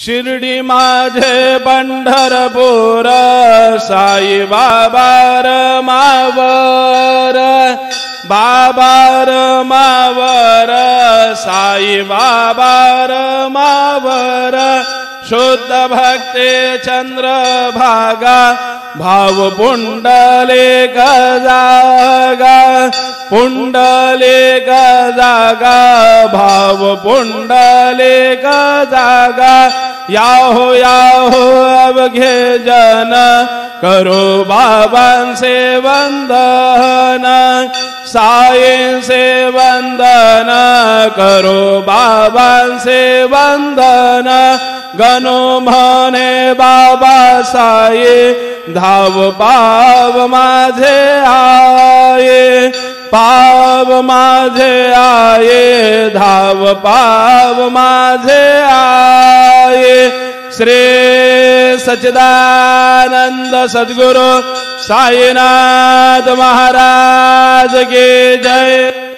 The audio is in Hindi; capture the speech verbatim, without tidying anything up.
शिरडी माझे पंढरपूर साई बाबार मावर, बाबार मावर साई बाबार मावर। शुद्ध भक्ति चंद्र भागा भाव पुंडलिक जागा, पुंडलिक जागा भाव पुंडलिक जागा। याहो याहो अवघे जन करो बाबां से वंदन, साईं से वंदन करो बाबां से वंदन। गनो भने बाबा साई धाव पाव माझे आए, पाव माझे आए धाव पाव माझे आए। श्री सच्चिदानंद सद्गुरु साईनाथ महाराज के जय।